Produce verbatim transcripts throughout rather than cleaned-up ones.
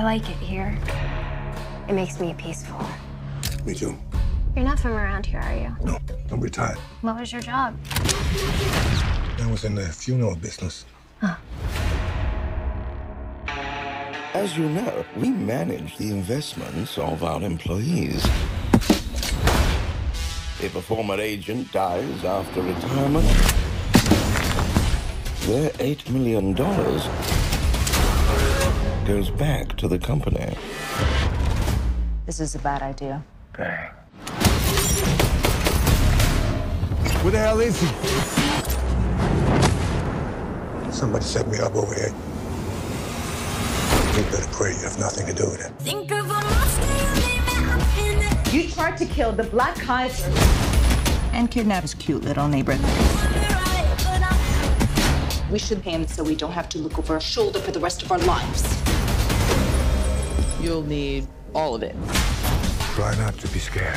I like it here. It makes me peaceful. Me too. You're not from around here, are you? No, I'm retired. What was your job? I was in the funeral business. Huh. As you know, we manage the investments of our employees. If a former agent dies after retirement, their eight million dollars goes back to the company. This is a bad idea. Bang. Where the hell is he? Somebody set me up over here. You better pray you have nothing to do with it. Think of a monster. You tried to kill the Black Kaiser and kidnap his cute little neighbor. We should pay him so we don't have to look over our shoulder for the rest of our lives. You'll need all of it. Try not to be scared.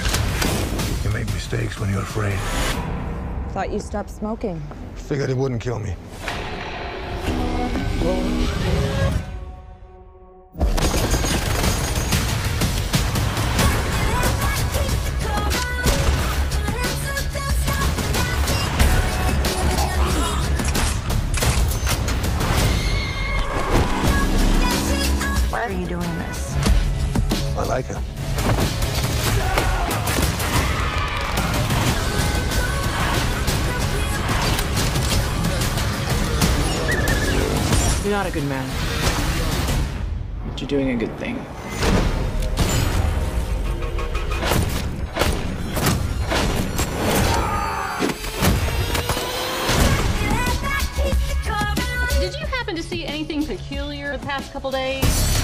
You make mistakes when you're afraid. Thought you stopped smoking. Figured it wouldn't kill me. Why are you doing this? I like her. You're not a good man, but you're doing a good thing. Did you happen to see anything peculiar the past couple days?